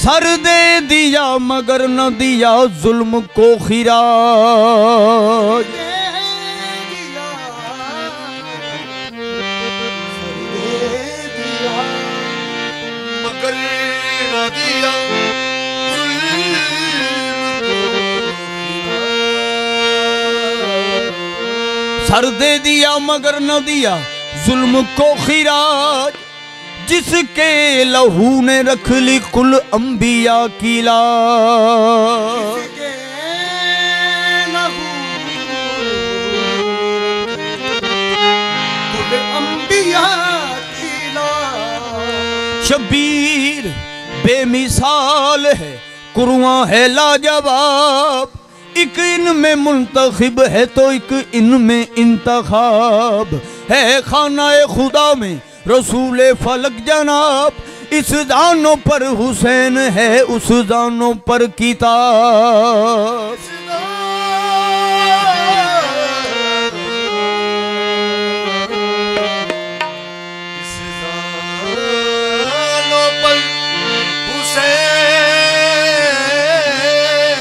Sir दे दिया मगर न दिया जुल्म को खिराज। मगर न दिया सर दे दिया मगर न दिया जुल्म को खिराज। जिसके लहू ने रख ली कुल अंबिया की लाज। शबीर बेमिसाल है कुरवा है लाजवाब। एक इनमें मुंतखिब है तो एक इनमें इंतखाब है। खानाए खुदा में रसूले फलक जनाब। इस दानों पर हुसैन है उस दानों पर किताब। इस दानों पर हुसैन है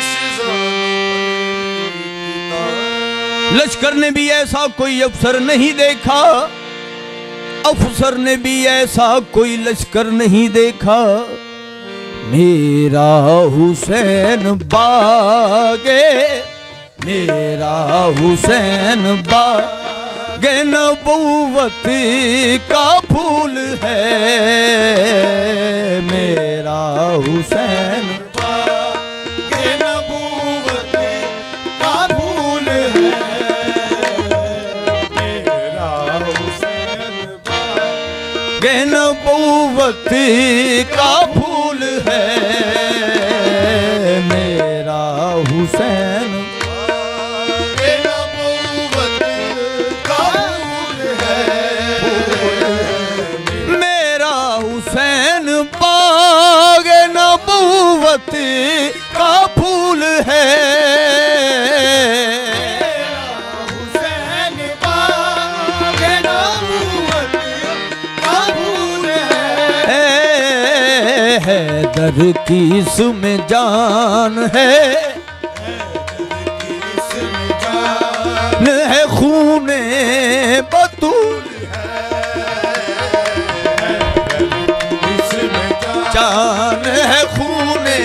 इस दानों पर। लश्कर ने भी ऐसा कोई अफसर नहीं देखा। अफसर ने भी ऐसा कोई लश्कर नहीं देखा। मेरा हुसैन बागे मेरा हुसैन बागे नबूवत का फूल है। मेरा हुसैन बागे नबूवत का फूल है। नबूवत का फूल है मेरा हुसैन। नबूवत का फूल है मेरा हुसैन बाग। नबूवत का फूल है। हैदर की इसमें जान है। है खूने बतूल है। इसमें जान है खूने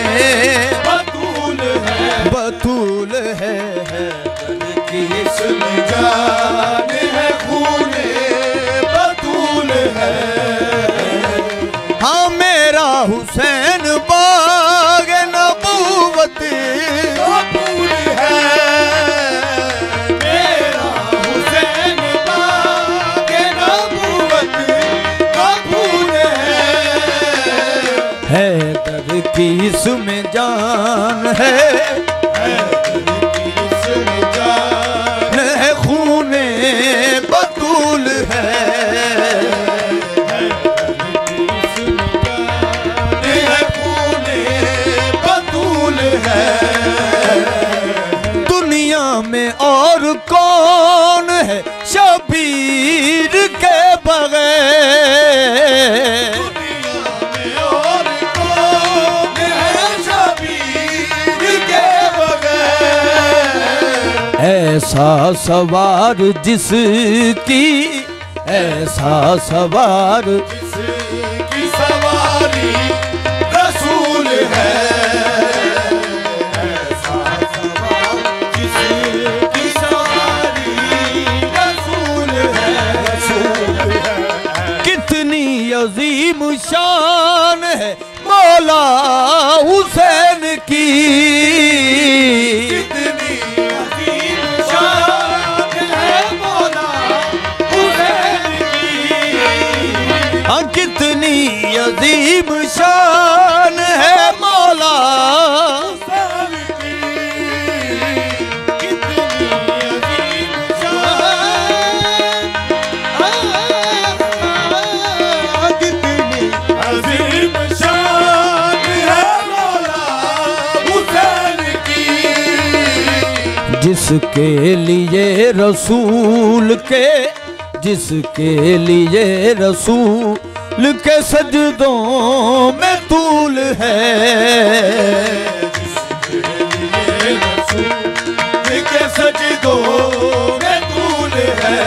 बतूल है। बतूल है हैदर की इसमें जान है। खूने बतूल है। हुसैन बाग नबूवत का फूल है। मेरा हुसैन बाग नबूवत का फूल है। हैदर की इसमें जान है। हैदर की इसमें जान है। खूने बतूल है। दुनिया में और कौन है शबीर के बगैर। दुनिया में और कौन है शबीर के बगैर। ऐसा सवार जिसकी ऐसा सवार जिसकी सवारी रसूल है। अजीम शान है मौला हुसैन की। कितनी अजीम शान है मौला हुसैन की। हाँ कितनी अजीम शान है मौला हुसैन की। कितनी अजीम शान जिसके लिए रसूल के। जिसके लिए रसूल लिखे सजदों में तूल है, जिसके सजदों में तूल है,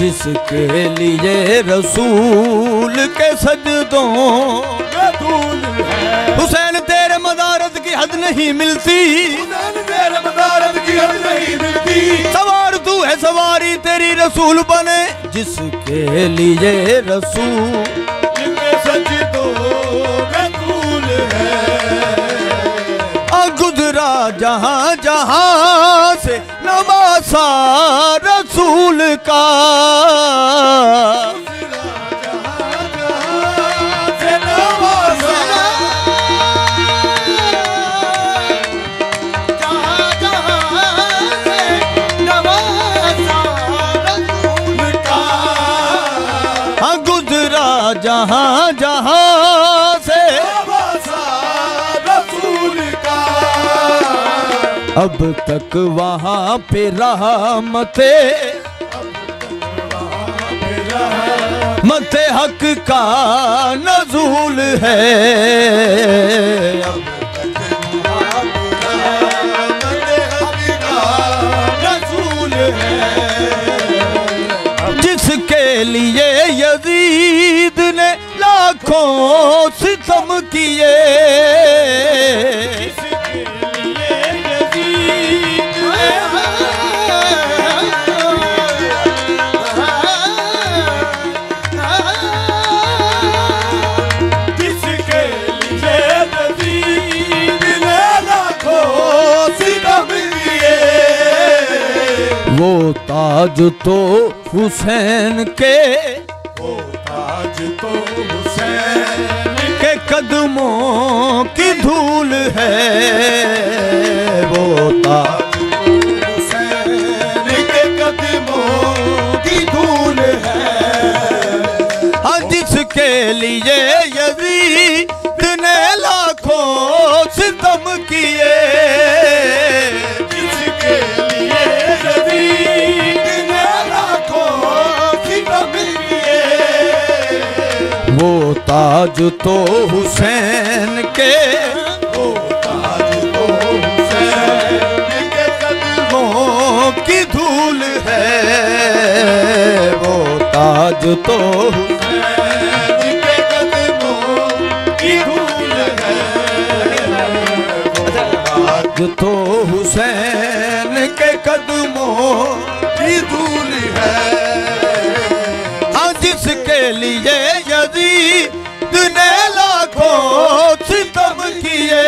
जिसके लिए रसूल के सजदों में तूल है। हुसैन तेरे मदारद की हद नहीं मिलती, हुसैन तेरे मदारद की हद नहीं मिलती। सवार तू है सवारी तेरी रसूल बने, जिसके लिए रसूल जहाँ जहाँ से नवासा रसूल का, गुजरा जहाँ जहाँ से अब तक वहाँ पे रहमते मते हक का नजूल है, अब तक वहाँ पे रहमते हक का नजूल है। जिसके लिए यजीद ने लाखों सितम किए, वो ताज तो हुसैन के, वो ताज तो हुसैन के कदमों की धूल है, वो ताज तो हुसैन के कदमों की धूल है। हर जिसके लिए यजीद ने लाखों सितम किए, जिसके लिए वो ताज तो हुसैन के, वो ताज तो हुसैन के कदमों की धूल है, वो ताज तो हुसैन के कदमों की धूल है, ताज तो हुसैन के कदमों की धूल है। जिसके लिए यजीद ने लाखों सितम किए,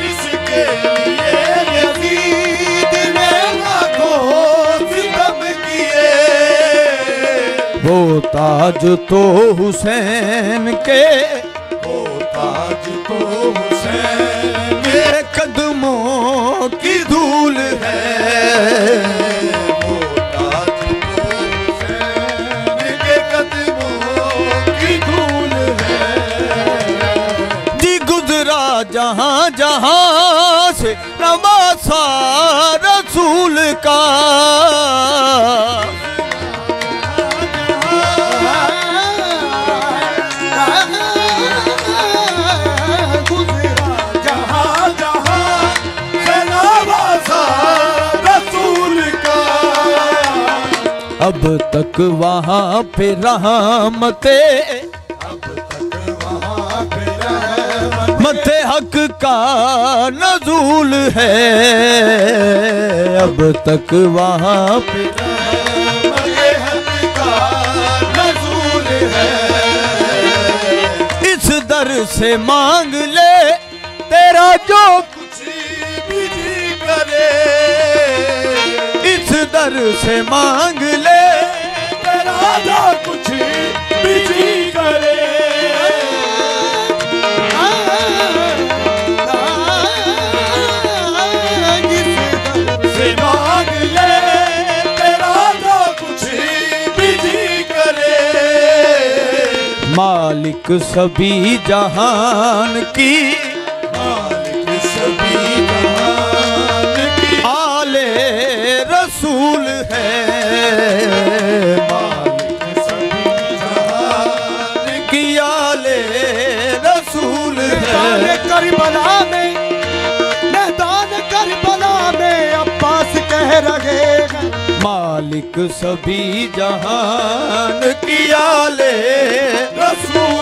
जिसके लिए यजीद ने लाखों सितम किए, वो ताज तो हुसैन के, वो ताज तो हुसैन के कदमों की धूल है। जहाँ जहाँ से नवासा रसूल का, गुजरा जहाँ जहाँ से नवासा रसूल का, अब तक वहाँ पे रहमते मते हक का नजूल है, अब तक वहाँ पे मते हक का नजूल है। इस दर से मांग ले तेरा जो कुछ भी जी करे, इस दर से मांग ले तेरा जो कुछ भी जी करे, मालिक सभी जहान की, मालिक सभी जहान की आले रसूल है, मालिक सभी करबला में, मैदान करबला में अब्बास कह रहेगा मालिक सभी जहान किया ले रसूल।